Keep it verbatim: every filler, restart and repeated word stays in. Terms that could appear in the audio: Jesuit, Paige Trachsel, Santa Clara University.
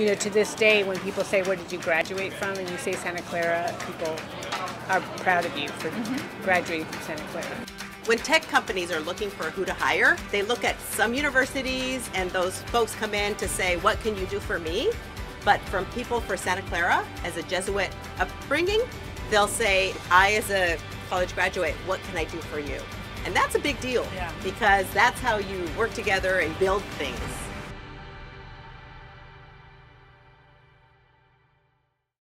you know, to this day, when people say, "Where did you graduate from?" and you say Santa Clara, people are proud of you for mm-hmm. graduating from Santa Clara. When tech companies are looking for who to hire, they look at some universities, and those folks come in to say, "What can you do for me?" But from People for Santa Clara, as a Jesuit upbringing, they'll say, "I, as a college graduate, what can I do for you?" And that's a big deal, yeah. because that's how you work together and build things.